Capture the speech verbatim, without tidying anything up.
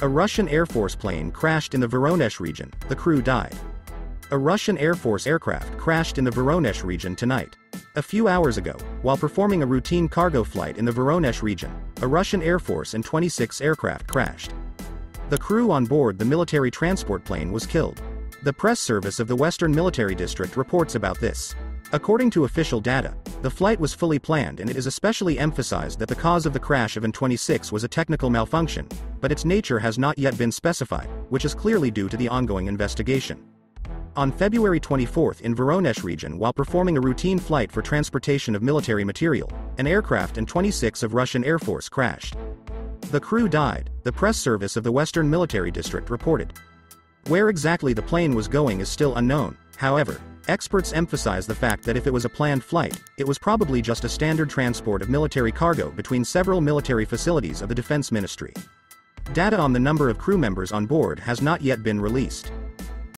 A Russian Air Force plane crashed in the Voronezh region, the crew died. A Russian Air Force aircraft crashed in the Voronezh region tonight. A few hours ago, while performing a routine cargo flight in the Voronezh region, a Russian Air Force An twenty-six aircraft crashed. The crew on board the military transport plane was killed. The press service of the Western Military District reports about this. According to official data, the flight was fully planned, and it is especially emphasized that the cause of the crash of An twenty-six was a technical malfunction, but its nature has not yet been specified, which is clearly due to the ongoing investigation. On February twenty-fourth in Voronezh region, while performing a routine flight for transportation of military material, an aircraft An twenty-six of Russian Air Force crashed. The crew died, the press service of the Western Military District reported. Where exactly the plane was going is still unknown, however. Experts emphasize the fact that if it was a planned flight, it was probably just a standard transport of military cargo between several military facilities of the Defense Ministry. Data on the number of crew members on board has not yet been released.